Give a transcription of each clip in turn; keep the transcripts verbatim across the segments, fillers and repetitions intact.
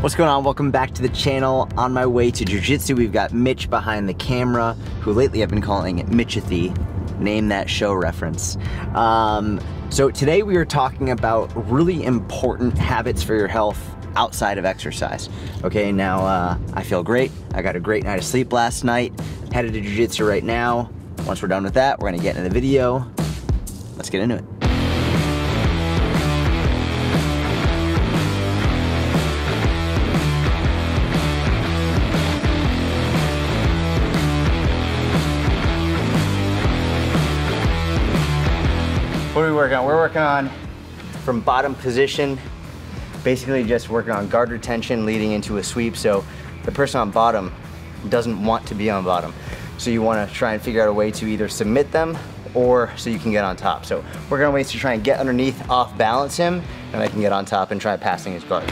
What's going on? Welcome back to the channel. On my way to jiu-jitsu, we've got Mitch behind the camera, who lately I've been calling Mitchathy. Name that show reference. Um, so today we are talking about really important habits for your health outside of exercise. Okay, now uh, I feel great. I got a great night of sleep last night. Headed to jiu-jitsu right now. Once we're done with that, we're gonna get into the video. Let's get into it. What are we working on? We're working on from bottom position, basically just working on guard retention leading into a sweep, so the person on bottom doesn't want to be on bottom. So you want to try and figure out a way to either submit them or so you can get on top. So we're going to ways to try and get underneath, off balance him, and I can get on top and try passing his guard.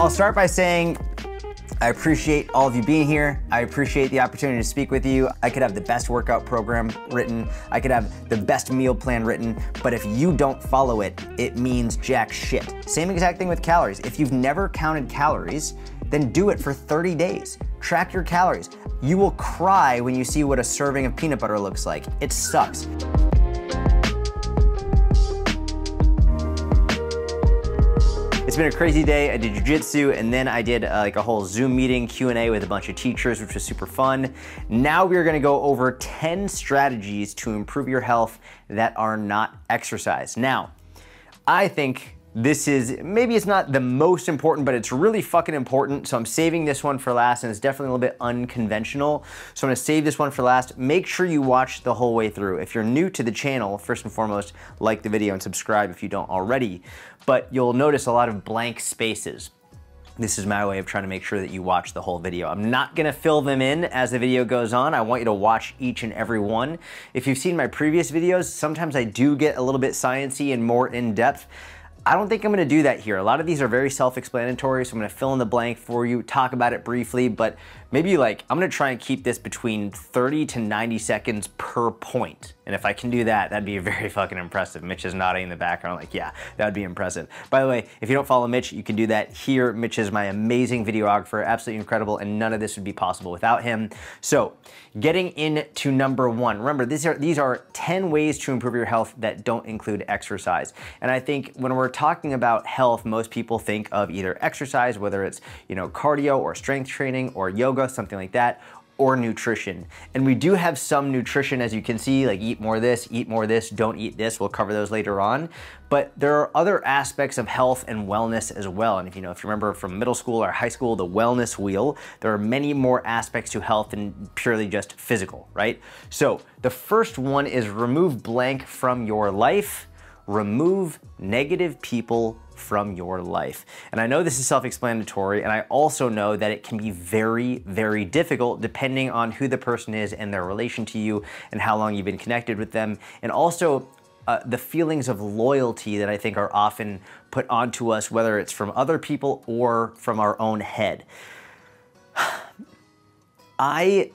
I'll start by saying I appreciate all of you being here. I appreciate the opportunity to speak with you. I could have the best workout program written. I could have the best meal plan written, but if you don't follow it, it means jack shit. Same exact thing with calories. If you've never counted calories, then do it for thirty days. Track your calories. You will cry when you see what a serving of peanut butter looks like. It sucks. It's been a crazy day. I did jiu-jitsu and then I did uh, like a whole Zoom meeting Q and A with a bunch of teachers, which was super fun. Now we're gonna go over ten strategies to improve your health that are not exercise. Now, I think this is, maybe it's not the most important, but it's really fucking important. So I'm saving this one for last, and it's definitely a little bit unconventional. So I'm gonna save this one for last. Make sure you watch the whole way through. If you're new to the channel, first and foremost, like the video and subscribe if you don't already. But you'll notice a lot of blank spaces. This is my way of trying to make sure that you watch the whole video. I'm not gonna fill them in as the video goes on. I want you to watch each and every one. If you've seen my previous videos, sometimes I do get a little bit sciencey and more in depth. I don't think I'm gonna do that here. A lot of these are very self-explanatory, so I'm gonna fill in the blank for you, talk about it briefly, but maybe like, I'm gonna try and keep this between thirty to ninety seconds per point. And if I can do that, that'd be very fucking impressive. Mitch is nodding in the background like, yeah, that'd be impressive. By the way, if you don't follow Mitch, you can do that here. Mitch is my amazing videographer, absolutely incredible, and none of this would be possible without him. So getting into number one, remember these are, these are ten ways to improve your health that don't include exercise. And I think when we're talking about health, most people think of either exercise, whether it's, you know, cardio or strength training or yoga, something like that, or nutrition. And we do have some nutrition, as you can see, like eat more of this, eat more of this, don't eat this. We'll cover those later on. But there are other aspects of health and wellness as well. And if you know, if you remember from middle school or high school, the wellness wheel, there are many more aspects to health than purely just physical, right? So the first one is remove blank from your life. Remove negative people from your life. And I know this is self-explanatory, and I also know that it can be very, very difficult depending on who the person is and their relation to you and how long you've been connected with them. And also uh, the feelings of loyalty that I think are often put onto us, whether it's from other people or from our own head. I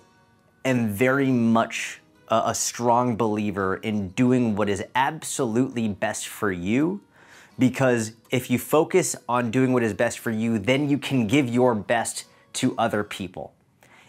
am very much a strong believer in doing what is absolutely best for you, because if you focus on doing what is best for you, then you can give your best to other people.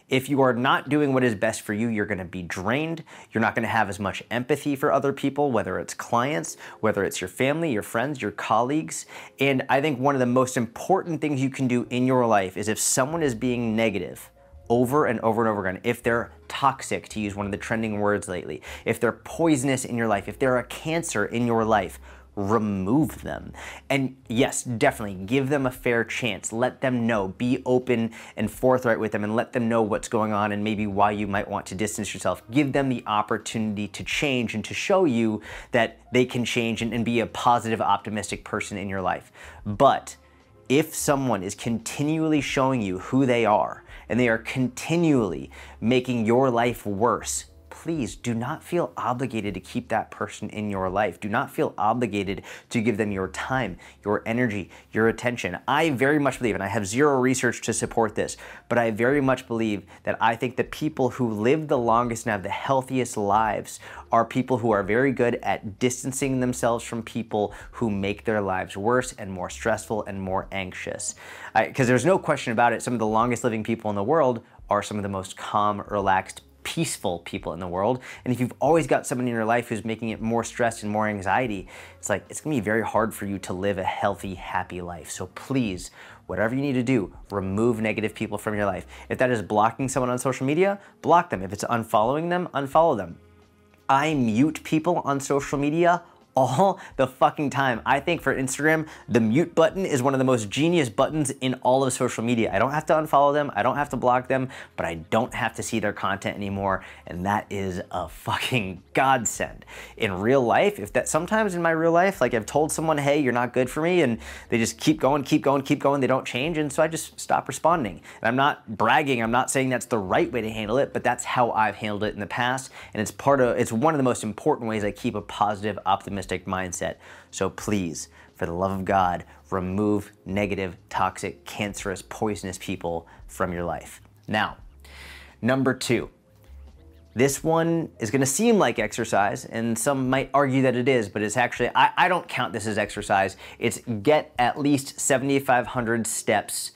If you are not doing what is best for you, you're gonna be drained. You're not gonna have as much empathy for other people, whether it's clients, whether it's your family, your friends, your colleagues. And I think one of the most important things you can do in your life is if someone is being negative over and over and over again, if they're toxic, to use one of the trending words lately, if they're poisonous in your life, if they're a cancer in your life, remove them. And yes, definitely give them a fair chance. Let them know, be open and forthright with them, and let them know what's going on and maybe why you might want to distance yourself. Give them the opportunity to change and to show you that they can change and, and be a positive, optimistic person in your life. But if someone is continually showing you who they are, and they are continually making your life worse, please do not feel obligated to keep that person in your life. Do not feel obligated to give them your time, your energy, your attention. I very much believe, and I have zero research to support this, but I very much believe that I think the people who live the longest and have the healthiest lives are people who are very good at distancing themselves from people who make their lives worse and more stressful and more anxious. Because there's no question about it, some of the longest living people in the world are some of the most calm, relaxed, peaceful people in the world. And if you've always got someone in your life who's making it more stress and more anxiety, it's like, it's gonna be very hard for you to live a healthy, happy life. So please, whatever you need to do, remove negative people from your life. If that is blocking someone on social media, block them. If it's unfollowing them, unfollow them. I mute people on social media all the fucking time. I think for Instagram, the mute button is one of the most genius buttons in all of social media. I don't have to unfollow them, I don't have to block them, but I don't have to see their content anymore, and that is a fucking godsend. In real life, if that, sometimes in my real life, like I've told someone, hey, you're not good for me, and they just keep going, keep going, keep going, they don't change, and so I just stop responding. And I'm not bragging, I'm not saying that's the right way to handle it, but that's how I've handled it in the past, and it's part of, it's one of the most important ways I keep a positive, optimistic mindset. So please, for the love of God, remove negative, toxic, cancerous, poisonous people from your life. Now, number two, this one is going to seem like exercise, and some might argue that it is, but it's actually, I, I don't count this as exercise. It's get at least seventy-five hundred steps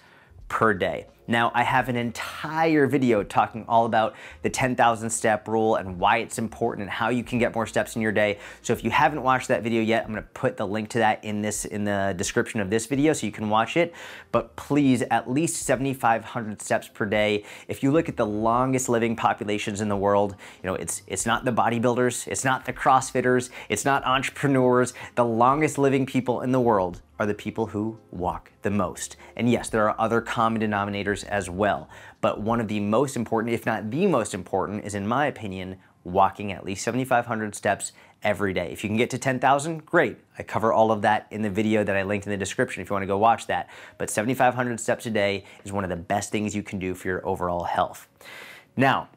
per day. Now, I have an entire video talking all about the ten thousand step rule and why it's important and how you can get more steps in your day. So if you haven't watched that video yet, I'm gonna put the link to that in this in the description of this video so you can watch it. But please, at least seventy-five hundred steps per day. If you look at the longest living populations in the world, you know, it's it's not the bodybuilders, it's not the CrossFitters, it's not entrepreneurs. The longest living people in the world are the people who walk the most. And yes, there are other common denominators as well, but one of the most important, if not the most important, is in my opinion, walking at least seventy-five hundred steps every day. If you can get to ten thousand, great. I cover all of that in the video that I linked in the description if you wanna go watch that. But seventy-five hundred steps a day is one of the best things you can do for your overall health. Now,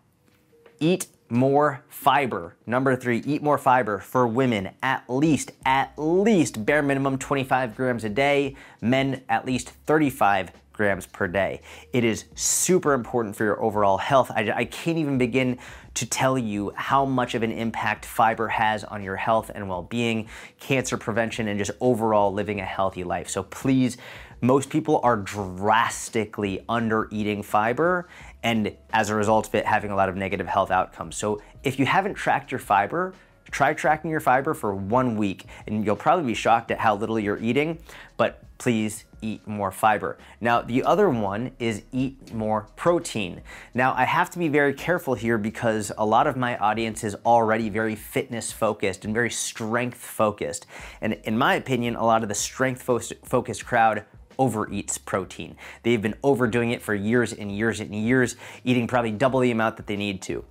eat more fiber. Number three, eat more fiber for women, at least, at least bare minimum twenty-five grams a day, men at least thirty-five grams per day. It is super important for your overall health. I, I can't even begin to tell you how much of an impact fiber has on your health and well-being, cancer prevention, and just overall living a healthy life. So please, most people are drastically under eating fiber, and as a result of it, having a lot of negative health outcomes. So if you haven't tracked your fiber, try tracking your fiber for one week, and you'll probably be shocked at how little you're eating, but please eat more fiber. Now, the other one is eat more protein. Now, I have to be very careful here because a lot of my audience is already very fitness focused and very strength focused. And in my opinion, a lot of the strength focused crowd overeats protein. They've been overdoing it for years and years and years, eating probably double the amount that they need to.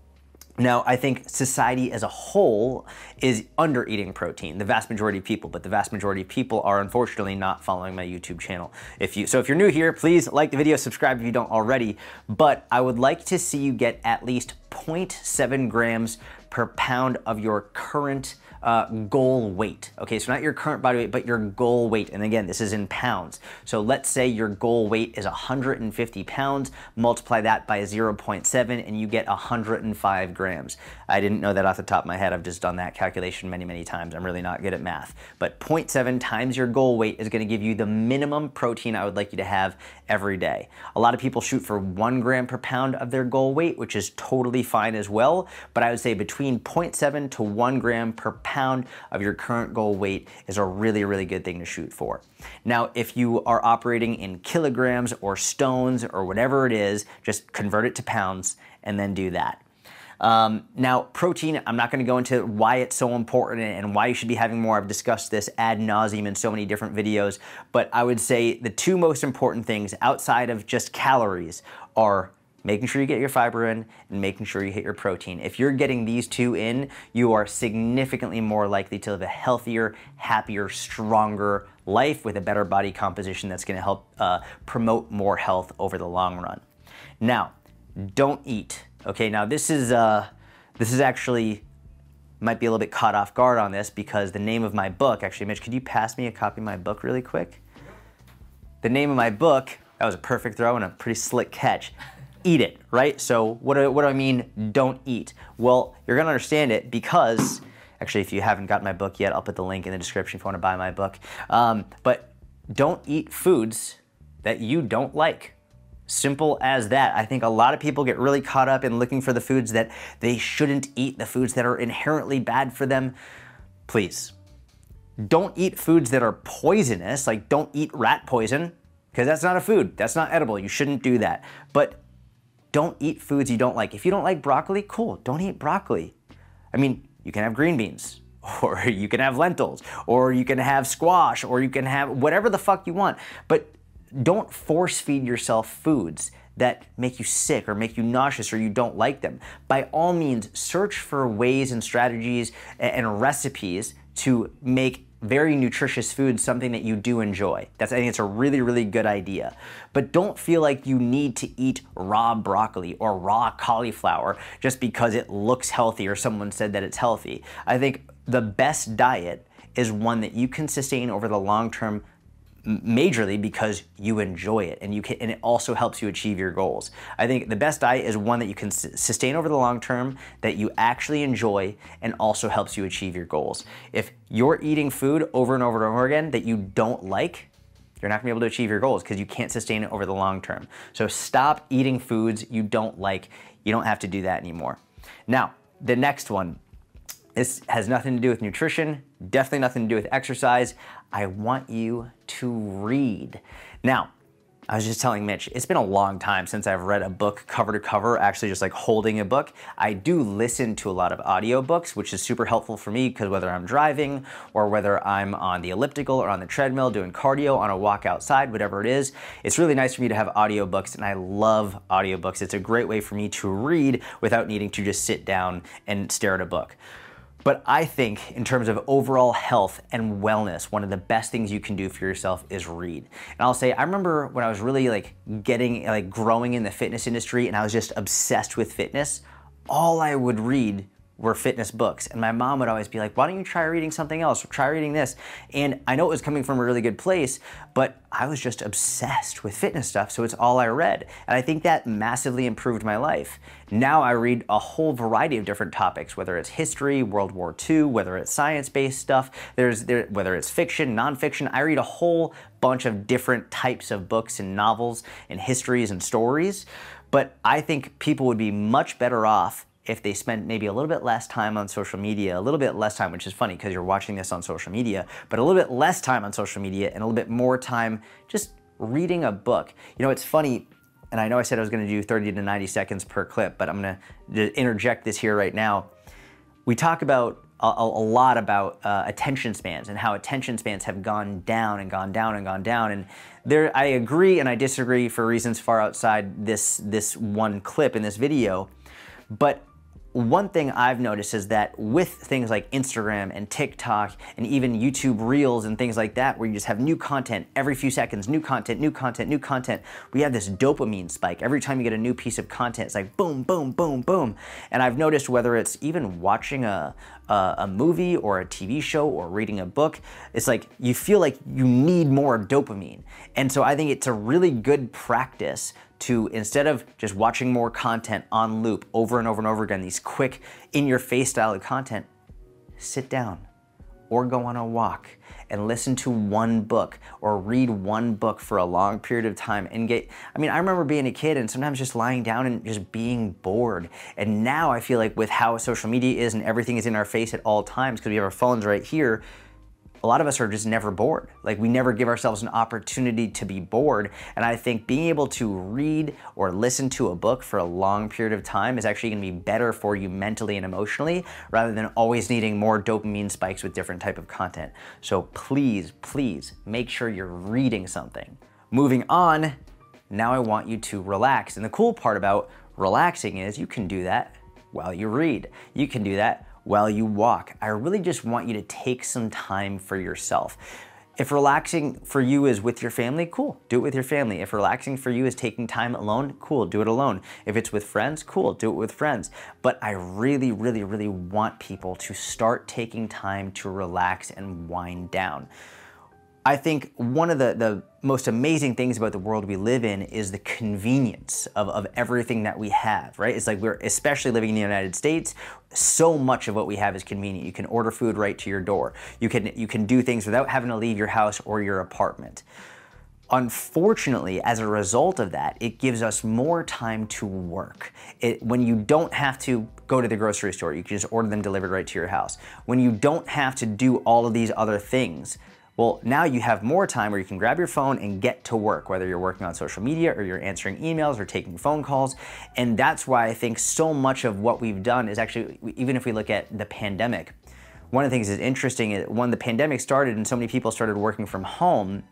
Now, I think society as a whole is under eating protein, the vast majority of people, but the vast majority of people are unfortunately not following my YouTube channel. If you, so if you're new here, please like the video, subscribe if you don't already, but I would like to see you get at least zero point seven grams per pound of your current uh, goal weight. Okay, so not your current body weight, but your goal weight. And again, this is in pounds. So let's say your goal weight is one hundred fifty pounds, multiply that by zero point seven and you get one hundred five grams. I didn't know that off the top of my head. I've just done that calculation many, many times. I'm really not good at math, but zero point seven times your goal weight is gonna give you the minimum protein I would like you to have every day. A lot of people shoot for one gram per pound of their goal weight, which is totally fine as well, but I would say between Between zero point seven to one gram per pound of your current goal weight is a really, really good thing to shoot for. Now, if you are operating in kilograms or stones or whatever it is, just convert it to pounds and then do that. Um, now, protein, I'm not gonna go into why it's so important and why you should be having more. I've discussed this ad nauseum in so many different videos, but I would say the two most important things outside of just calories are making sure you get your fiber in and making sure you hit your protein. If you're getting these two in, you are significantly more likely to live a healthier, happier, stronger life with a better body composition that's gonna help uh, promote more health over the long run. Now, don't eat, okay? Now this is, uh, This is actually, might be a little bit caught off guard on this because the name of my book, actually, Mitch, could you pass me a copy of my book really quick? The name of my book, that was a perfect throw and a pretty slick catch. Eat It, right? So what do, what do I mean, don't eat? Well, you're gonna understand it because, actually, if you haven't got my book yet, I'll put the link in the description if you wanna buy my book. Um, but don't eat foods that you don't like. Simple as that. I think a lot of people get really caught up in looking for the foods that they shouldn't eat, the foods that are inherently bad for them. Please, don't eat foods that are poisonous, like don't eat rat poison, because that's not a food, that's not edible, you shouldn't do that. But don't eat foods you don't like. If you don't like broccoli, cool, don't eat broccoli. I mean, you can have green beans, or you can have lentils, or you can have squash, or you can have whatever the fuck you want, but don't force feed yourself foods that make you sick or make you nauseous or you don't like them. By all means, search for ways and strategies and recipes to make very nutritious food something that you do enjoy. That's, I think it's a really, really good idea. But don't feel like you need to eat raw broccoli or raw cauliflower just because it looks healthy or someone said that it's healthy. I think the best diet is one that you can sustain over the long term majorly because you enjoy it and you can, and it also helps you achieve your goals. I think the best diet is one that you can sustain over the long term, that you actually enjoy, and also helps you achieve your goals. If you're eating food over and over and over again that you don't like, you're not gonna be able to achieve your goals because you can't sustain it over the long term. So stop eating foods you don't like. You don't have to do that anymore. Now, the next one, this has nothing to do with nutrition, definitely nothing to do with exercise. I want you to read. Now, I was just telling Mitch, it's been a long time since I've read a book cover to cover, actually just like holding a book. I do listen to a lot of audiobooks, which is super helpful for me because whether I'm driving or whether I'm on the elliptical or on the treadmill doing cardio, on a walk outside, whatever it is, it's really nice for me to have audiobooks, and I love audiobooks. It's a great way for me to read without needing to just sit down and stare at a book. But I think in terms of overall health and wellness, one of the best things you can do for yourself is read. And I'll say, I remember when I was really like getting, like growing in the fitness industry and I was just obsessed with fitness, all I would read were fitness books. And my mom would always be like, why don't you try reading something else? Or try reading this. And I know it was coming from a really good place, but I was just obsessed with fitness stuff. So it's all I read. And I think that massively improved my life. Now I read a whole variety of different topics, whether it's history, World War Two, whether it's science-based stuff, there's there, whether it's fiction, nonfiction. I read a whole bunch of different types of books and novels and histories and stories. But I think people would be much better off if they spend maybe a little bit less time on social media, a little bit less time, which is funny because you're watching this on social media, but a little bit less time on social media and a little bit more time just reading a book. You know, it's funny, and I know I said I was gonna do thirty to ninety seconds per clip, but I'm gonna interject this here right now. We talk about a, a lot about uh, attention spans and how attention spans have gone down and gone down and gone down. And there, I agree and I disagree for reasons far outside this, this one clip in this video, but one thing I've noticed is that with things like Instagram and TikTok and even YouTube Reels and things like that, where you just have new content every few seconds, new content, new content, new content, we have this dopamine spike. Every time you get a new piece of content, it's like boom, boom, boom, boom. And I've noticed whether it's even watching a, a, a movie or a T V show or reading a book, it's like you feel like you need more dopamine. And so I think it's a really good practice to, instead of just watching more content on loop over and over and over again, these quick in-your-face style of content, sit down or go on a walk and listen to one book or read one book for a long period of time and get, I mean, I remember being a kid and sometimes just lying down and just being bored. And now I feel like with how social media is and everything is in our face at all times because we have our phones right here, a lot of us are just never bored. Like we never give ourselves an opportunity to be bored. And I think being able to read or listen to a book for a long period of time is actually gonna be better for you mentally and emotionally rather than always needing more dopamine spikes with different type of content. So please, please make sure you're reading something. Moving on, now I want you to relax. And the cool part about relaxing is you can do that while you read. You can do that while you walk. I really just want you to take some time for yourself. If relaxing for you is with your family, cool, do it with your family. If relaxing for you is taking time alone, cool, do it alone. If it's with friends, cool, do it with friends. But I really, really, really want people to start taking time to relax and wind down. I think one of the, the most amazing things about the world we live in is the convenience of, of everything that we have, right? It's like we're, especially living in the United States, so much of what we have is convenient. You can order food right to your door. You can, you can do things without having to leave your house or your apartment. Unfortunately, as a result of that, it gives us more time to work. It, when you don't have to go to the grocery store, you can just order them delivered right to your house. When you don't have to do all of these other things, well, now you have more time where you can grab your phone and get to work, whether you're working on social media or you're answering emails or taking phone calls. And that's why I think so much of what we've done is actually, even if we look at the pandemic, one of the things that's interesting is when the pandemic started and so many people started working from home,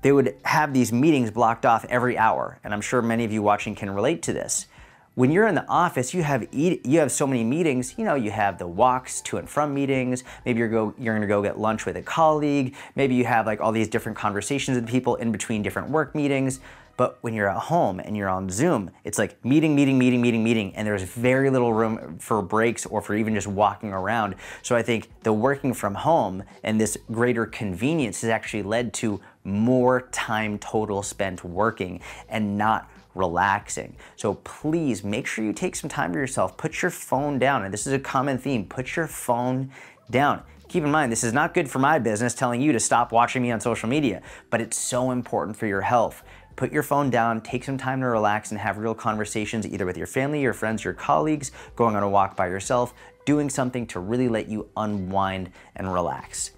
they would have these meetings blocked off every hour. And I'm sure many of you watching can relate to this. When you're in the office, you have eat, you have so many meetings. You know, you have the walks to and from meetings. Maybe you're go you're gonna go get lunch with a colleague. Maybe you have like all these different conversations with people in between different work meetings. But when you're at home and you're on Zoom, it's like meeting, meeting, meeting, meeting, meeting, and there's very little room for breaks or for even just walking around. So I think the working from home and this greater convenience has actually led to more time total spent working and not relaxing. So please make sure you take some time to yourself, put your phone down. And this is a common theme, put your phone down. Keep in mind, this is not good for my business telling you to stop watching me on social media, but it's so important for your health. Put your phone down, take some time to relax and have real conversations either with your family, your friends, your colleagues, going on a walk by yourself, doing something to really let you unwind and relax.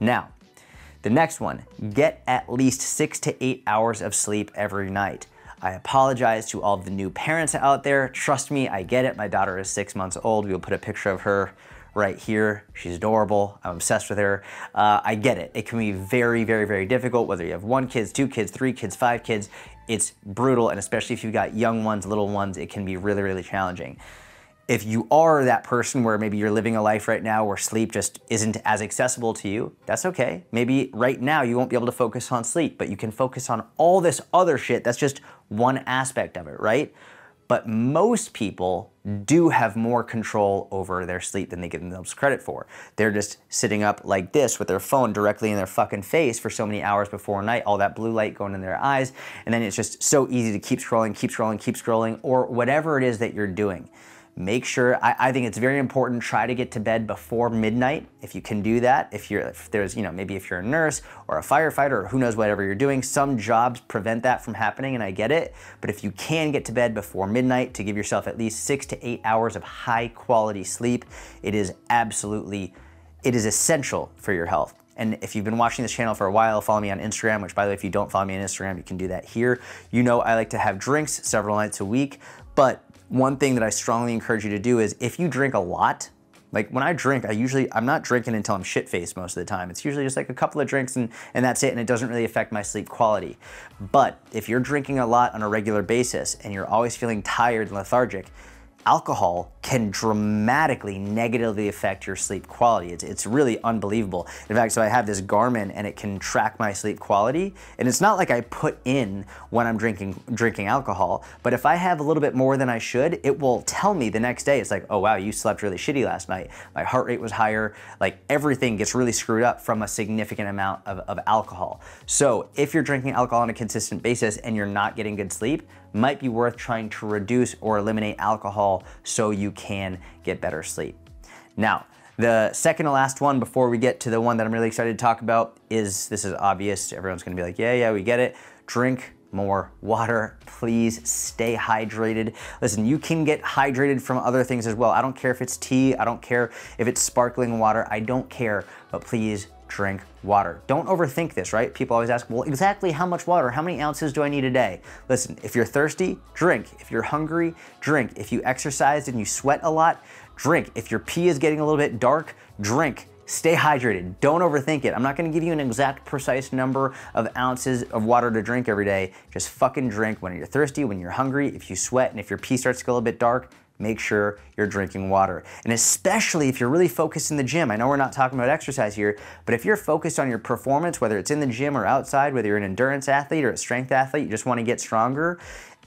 Now, the next one, get at least six to eight hours of sleep every night. I apologize to all the new parents out there. Trust me, I get it. My daughter is six months old. We will put a picture of her right here. She's adorable. I'm obsessed with her. Uh, I get it. It can be very, very, very difficult, whether you have one kid, two kids, three kids, five kids. It's brutal. And especially if you've got young ones, little ones, it can be really, really challenging. If you are that person where maybe you're living a life right now where sleep just isn't as accessible to you, that's okay. Maybe right now you won't be able to focus on sleep, but you can focus on all this other shit. That's just one aspect of it, right? But most people do have more control over their sleep than they give themselves credit for. They're just sitting up like this with their phone directly in their fucking face for so many hours before night, all that blue light going in their eyes. And then it's just so easy to keep scrolling, keep scrolling, keep scrolling, or whatever it is that you're doing. Make sure, I, I think it's very important, try to get to bed before midnight if you can do that. If you're, if there's, you know, maybe if you're a nurse or a firefighter or who knows whatever you're doing, some jobs prevent that from happening and I get it. But if you can get to bed before midnight to give yourself at least six to eight hours of high quality sleep, it is absolutely, it is essential for your health. And if you've been watching this channel for a while, follow me on Instagram, which by the way, if you don't follow me on Instagram, you can do that here. You know, I like to have drinks several nights a week, but one thing that I strongly encourage you to do is if you drink a lot, like when I drink, I usually, I'm not drinking until I'm shit-faced most of the time. It's usually just like a couple of drinks and, and that's it, and it doesn't really affect my sleep quality. But if you're drinking a lot on a regular basis and you're always feeling tired and lethargic, alcohol can dramatically negatively affect your sleep quality. It's, it's really unbelievable. In fact, so I have this Garmin and it can track my sleep quality. And it's not like I put in when I'm drinking, drinking alcohol, but if I have a little bit more than I should, it will tell me the next day. It's like, oh wow, you slept really shitty last night. My heart rate was higher. Like everything gets really screwed up from a significant amount of, of alcohol. So if you're drinking alcohol on a consistent basis and you're not getting good sleep, might be worth trying to reduce or eliminate alcohol so you can get better sleep. Now, the second to last one before we get to the one that I'm really excited to talk about is, this is obvious, everyone's gonna be like, yeah, yeah, we get it. Drink more water, please stay hydrated. Listen, you can get hydrated from other things as well. I don't care if it's tea, I don't care if it's sparkling water, I don't care, but please drink water. Don't overthink this, right? People always ask, well, exactly how much water? How many ounces do I need a day? Listen, if you're thirsty, drink. If you're hungry, drink. If you exercise and you sweat a lot, drink. If your pee is getting a little bit dark, drink. Stay hydrated. Don't overthink it. I'm not gonna give you an exact precise number of ounces of water to drink every day. Just fucking drink when you're thirsty, when you're hungry, if you sweat, and if your pee starts to get a little bit dark, make sure you're drinking water. And especially if you're really focused in the gym, I know we're not talking about exercise here, but if you're focused on your performance, whether it's in the gym or outside, whether you're an endurance athlete or a strength athlete, you just wanna get stronger,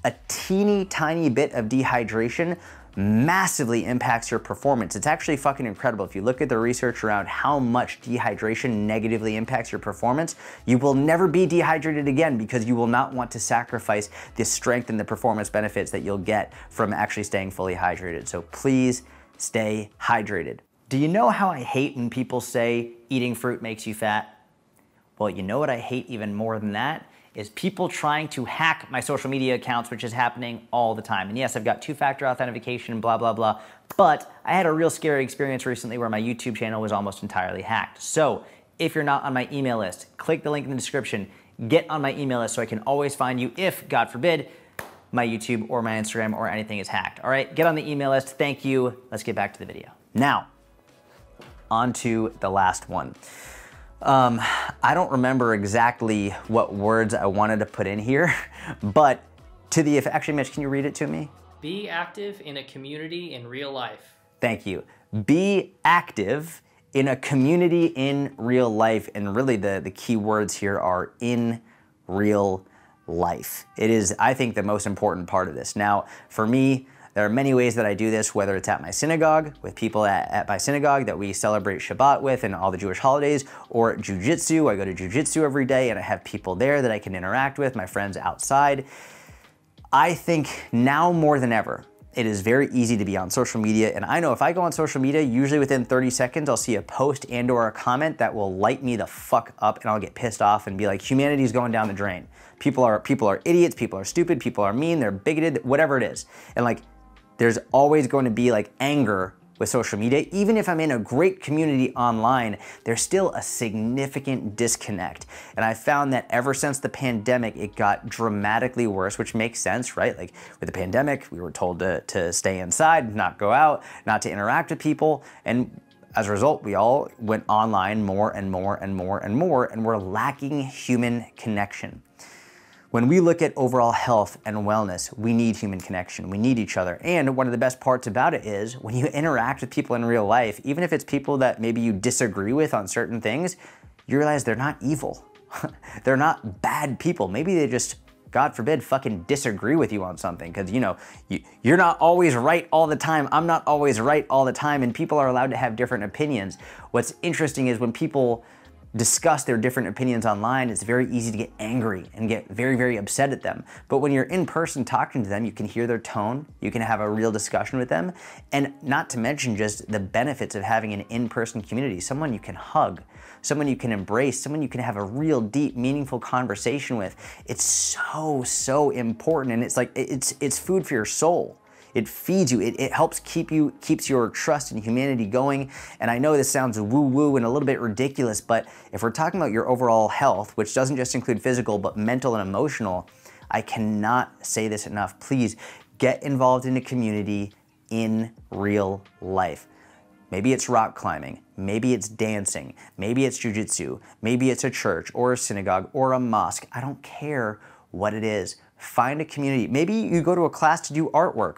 a teeny tiny bit of dehydration massively impacts your performance. It's actually fucking incredible. If you look at the research around how much dehydration negatively impacts your performance, you will never be dehydrated again because you will not want to sacrifice the strength and the performance benefits that you'll get from actually staying fully hydrated. So please stay hydrated. Do you know how I hate when people say eating fruit makes you fat? Well, you know what I hate even more than that? Is people trying to hack my social media accounts, which is happening all the time. And yes, I've got two-factor authentication, blah, blah, blah, but I had a real scary experience recently where my YouTube channel was almost entirely hacked. So if you're not on my email list, click the link in the description, get on my email list so I can always find you if, God forbid, my YouTube or my Instagram or anything is hacked. All right, get on the email list, thank you. Let's get back to the video. Now, on to the last one. Um, I don't remember exactly what words I wanted to put in here, but to the, if actually Mitch, can you read it to me? Be active in a community in real life. Thank you. Be active in a community in real life. And really the, the key words here are in real life. It is, I think, the most important part of this. Now, for me, there are many ways that I do this, whether it's at my synagogue, with people at, at my synagogue that we celebrate Shabbat with and all the Jewish holidays, or jiu-jitsu. I go to jiu-jitsu every day and I have people there that I can interact with, my friends outside. I think now more than ever, it is very easy to be on social media. And I know if I go on social media, usually within thirty seconds, I'll see a post and or a comment that will light me the fuck up and I'll get pissed off and be like, humanity's going down the drain. People are, people are idiots, people are stupid, people are mean, they're bigoted, whatever it is. And like, there's always going to be like anger with social media. Even if I'm in a great community online, there's still a significant disconnect. And I found that ever since the pandemic, it got dramatically worse, which makes sense, right? Like with the pandemic, we were told to, to stay inside, not go out, not to interact with people. And as a result, we all went online more and more and more and more, and we're lacking human connection. When we look at overall health and wellness, we need human connection, we need each other. And one of the best parts about it is when you interact with people in real life, even if it's people that maybe you disagree with on certain things, you realize they're not evil. They're not bad people. Maybe they just, God forbid, fucking disagree with you on something. Because you know, you, you're not always right all the time. I'm not always right all the time. And people are allowed to have different opinions. What's interesting is when people discuss their different opinions online, it's very easy to get angry and get very, very upset at them. But when you're in person talking to them, you can hear their tone, you can have a real discussion with them, and not to mention just the benefits of having an in-person community, someone you can hug, someone you can embrace, someone you can have a real deep, meaningful conversation with. It's so, so important. And it's like, it's, it's food for your soul. It feeds you, it, it helps keep you, keeps your trust in humanity going. And I know this sounds woo-woo and a little bit ridiculous, but if we're talking about your overall health, which doesn't just include physical, but mental and emotional, I cannot say this enough. Please get involved in a community in real life. Maybe it's rock climbing, maybe it's dancing, maybe it's jiu-jitsu, maybe it's a church or a synagogue or a mosque. I don't care what it is. Find a community. Maybe you go to a class to do artwork.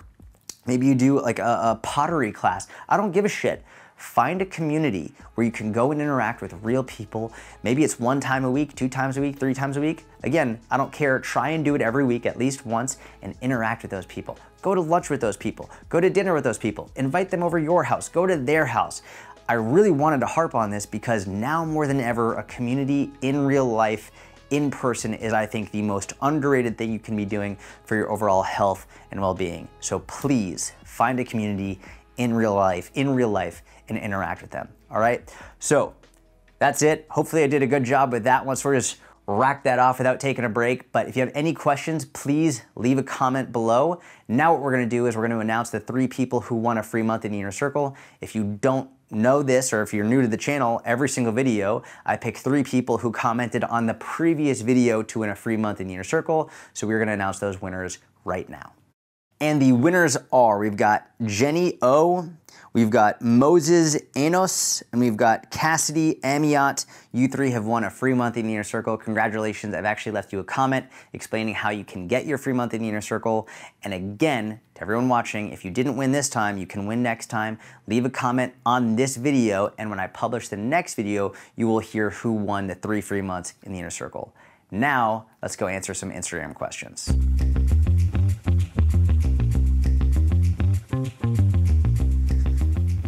Maybe you do like a, a pottery class. I don't give a shit. Find a community where you can go and interact with real people. Maybe it's one time a week, two times a week, three times a week. Again, I don't care. Try and do it every week at least once and interact with those people. Go to lunch with those people. Go to dinner with those people. Invite them over your house. Go to their house. I really wanted to harp on this because now more than ever, a community in real life in person is, I think, the most underrated thing you can be doing for your overall health and well-being. So please find a community in real life, in real life, and interact with them. All right. So that's it. Hopefully I did a good job with that one. So we're just rack that off without taking a break. But if you have any questions, please leave a comment below. Now what we're going to do is we're going to announce the three people who won a free month in the Inner Circle. If you don't know this, or if you're new to the channel, every single video, I pick three people who commented on the previous video to win a free month in the Inner Circle. So we're going to announce those winners right now. And the winners are, we've got Jenny O, we've got Moses Enos, and we've got Cassidy Amiot. You three have won a free month in the Inner Circle. Congratulations. I've actually left you a comment explaining how you can get your free month in the Inner Circle. And again, to everyone watching, if you didn't win this time, you can win next time. Leave a comment on this video, and when I publish the next video, you will hear who won the three free months in the Inner Circle. Now, let's go answer some Instagram questions.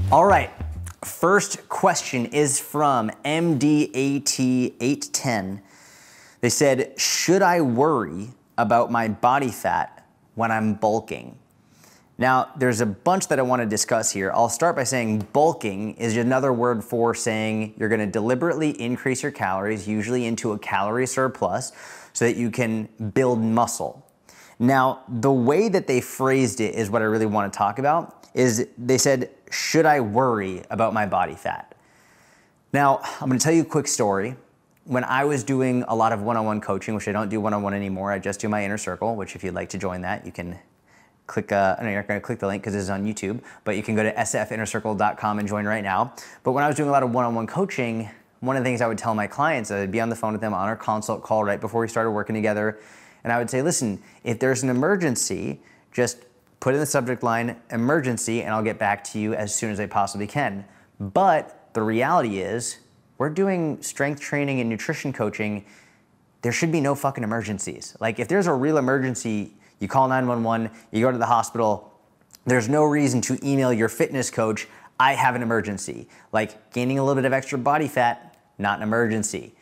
All right, first question is from M D A T eight ten. They said, should I worry about my body fat when I'm bulking? Now, there's a bunch that I want to discuss here. I'll start by saying bulking is another word for saying you're going to deliberately increase your calories, usually into a calorie surplus, so that you can build muscle. Now, the way that they phrased it is what I really want to talk about, is they said, should I worry about my body fat? Now, I'm gonna tell you a quick story. When I was doing a lot of one-on-one coaching, which I don't do one-on-one anymore, I just do my Inner Circle, which if you'd like to join that, you can click, uh, no, you're not gonna click the link because it's on YouTube, but you can go to S F inner circle dot com and join right now. But when I was doing a lot of one-on-one coaching, one of the things I would tell my clients, I'd be on the phone with them on our consult call right before we started working together, and I would say, listen, if there's an emergency, just put in the subject line, emergency, and I'll get back to you as soon as I possibly can. But the reality is, we're doing strength training and nutrition coaching. There should be no fucking emergencies. Like, if there's a real emergency, you call nine one one, you go to the hospital, there's no reason to email your fitness coach, I have an emergency. Like, gaining a little bit of extra body fat, not an emergency.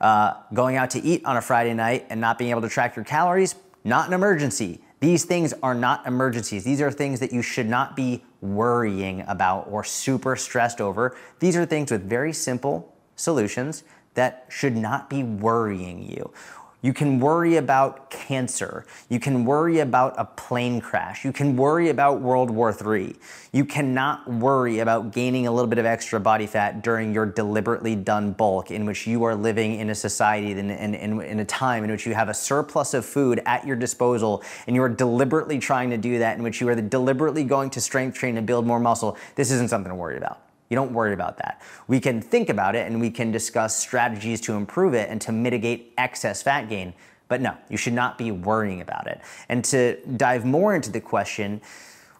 Uh, going out to eat on a Friday night and not being able to track your calories, not an emergency. These things are not emergencies. These are things that you should not be worrying about or super stressed over. These are things with very simple solutions that should not be worrying you. You can worry about cancer. You can worry about a plane crash. You can worry about World War Three. You cannot worry about gaining a little bit of extra body fat during your deliberately done bulk, in which you are living in a society and in, in, in a time in which you have a surplus of food at your disposal, and you are deliberately trying to do that, in which you are deliberately going to strength train and build more muscle. This isn't something to worry about. You don't worry about that. We can think about it and we can discuss strategies to improve it and to mitigate excess fat gain, but no, you should not be worrying about it. And to dive more into the question,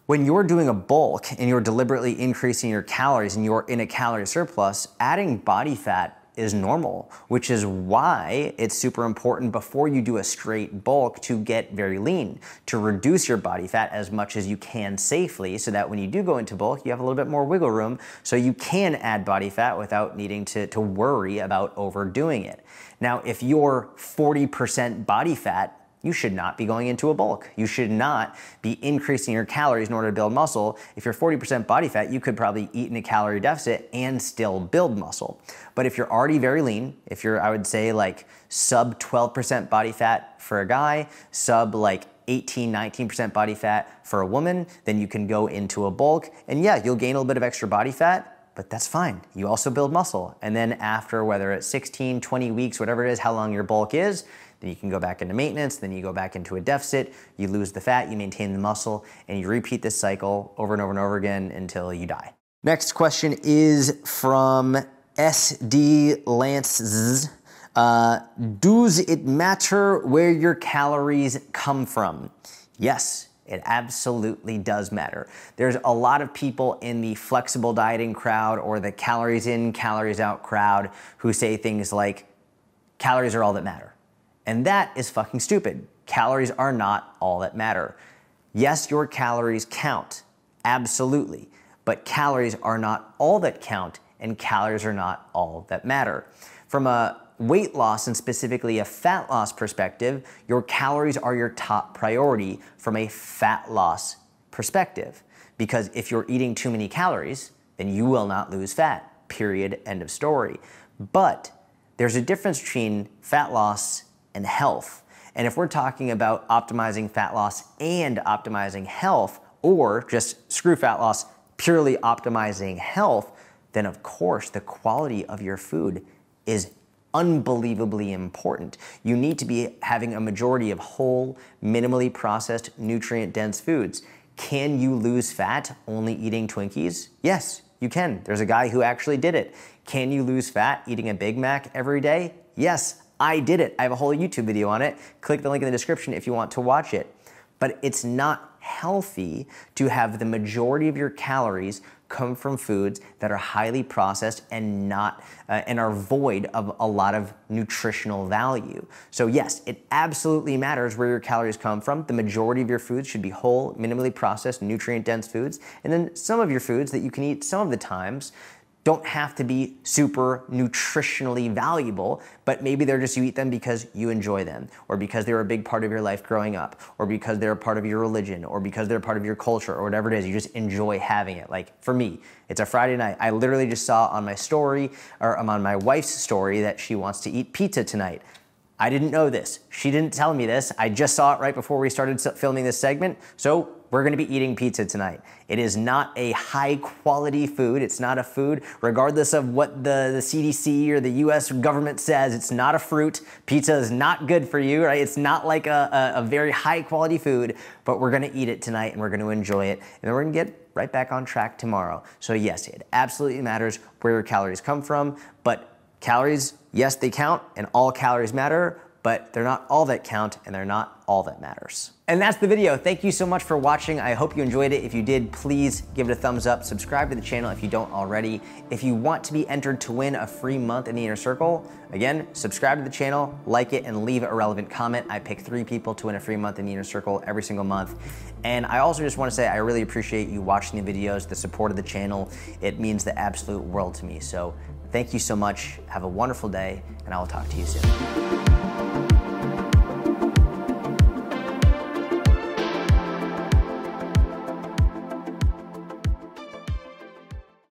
when you're doing a bulk and you're deliberately increasing your calories and you're in a calorie surplus, adding body fat is normal, which is why it's super important before you do a straight bulk to get very lean, to reduce your body fat as much as you can safely, so that when you do go into bulk, you have a little bit more wiggle room so you can add body fat without needing to, to worry about overdoing it. Now, if you're forty percent body fat, you should not be going into a bulk. You should not be increasing your calories in order to build muscle. If you're forty percent body fat, you could probably eat in a calorie deficit and still build muscle. But if you're already very lean, if you're, I would say, like sub twelve percent body fat for a guy, sub like eighteen, nineteen percent body fat for a woman, then you can go into a bulk. And yeah, you'll gain a little bit of extra body fat, but that's fine. You also build muscle. And then after, whether it's sixteen, twenty weeks, whatever it is, how long your bulk is, then you can go back into maintenance, then you go back into a deficit, you lose the fat, you maintain the muscle, and you repeat this cycle over and over and over again until you die. Next question is from S D Lancez. Uh, Does it matter where your calories come from? Yes. It absolutely does matter. There's a lot of people in the flexible dieting crowd or the calories in, calories out crowd who say things like, calories are all that matter. And that is fucking stupid. Calories are not all that matter. Yes, your calories count, absolutely. But calories are not all that count, and calories are not all that matter. From a weight loss and specifically a fat loss perspective, your calories are your top priority from a fat loss perspective. Because if you're eating too many calories, then you will not lose fat, period, end of story. But there's a difference between fat loss and health. And if we're talking about optimizing fat loss and optimizing health, or just screw fat loss, purely optimizing health, then of course the quality of your food is unbelievably important. You need to be having a majority of whole, minimally processed, nutrient-dense foods. Can you lose fat only eating Twinkies? Yes, you can. There's a guy who actually did it. Can you lose fat eating a Big Mac every day? Yes, I did it. I have a whole YouTube video on it. Click the link in the description if you want to watch it. But it's not healthy to have the majority of your calories come from foods that are highly processed and not uh, and are void of a lot of nutritional value. So yes, it absolutely matters where your calories come from. The majority of your foods should be whole, minimally processed, nutrient-dense foods. And then some of your foods that you can eat some of the times don't have to be super nutritionally valuable, but maybe they're just, you eat them because you enjoy them, or because they were a big part of your life growing up, or because they're a part of your religion, or because they're a part of your culture, or whatever it is, you just enjoy having it. Like for me, it's a Friday night. I literally just saw on my story, or I'm on my wife's story, that she wants to eat pizza tonight. I didn't know this. She didn't tell me this. I just saw it right before we started filming this segment. So we're gonna be eating pizza tonight. It is not a high quality food. It's not a food, regardless of what the, the C D C or the U S government says, it's not a fruit. Pizza is not good for you, right? It's not like a, a, a very high quality food, but we're gonna eat it tonight and we're gonna enjoy it. And then we're gonna get right back on track tomorrow. So yes, it absolutely matters where your calories come from, but calories, yes, they count, and all calories matter, but they're not all that count, and they're not all that matters. And that's the video. Thank you so much for watching. I hope you enjoyed it. If you did, please give it a thumbs up. Subscribe to the channel if you don't already. If you want to be entered to win a free month in the Inner Circle, again, subscribe to the channel, like it, and leave a relevant comment. I pick three people to win a free month in the Inner Circle every single month. And I also just want to say I really appreciate you watching the videos, the support of the channel. It means the absolute world to me. So thank you so much. Have a wonderful day, and I will talk to you soon.